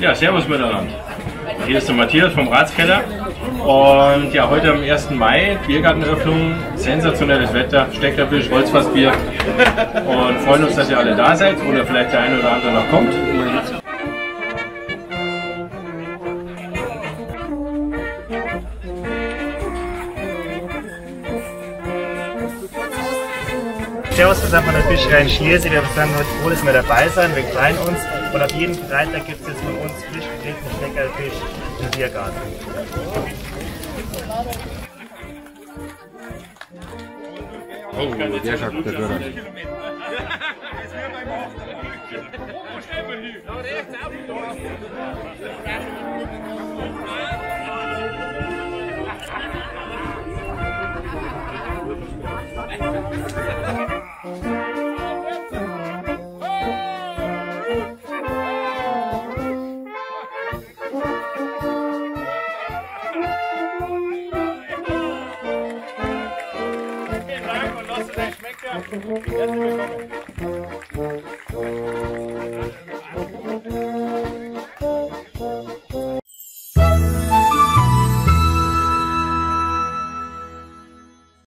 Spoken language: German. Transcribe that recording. Ja, servus miteinander. Hier ist der Matthias vom Ratskeller und ja, heute am 1. Mai, Biergartenöffnung, sensationelles Wetter, Steckerlfisch, Holzfassbier und freuen uns, dass ihr alle da seid oder vielleicht der eine oder andere noch kommt. Servus zusammen von der Fischerei in Schliersee. Wir sind heute froh, dass wir dabei sein. Wir freuen uns und auf jeden Freitag gibt es jetzt von uns frisch gegrillte Steckerlfisch im Biergarten. Oh, der schafft der Dörrer. Schmeckt ja.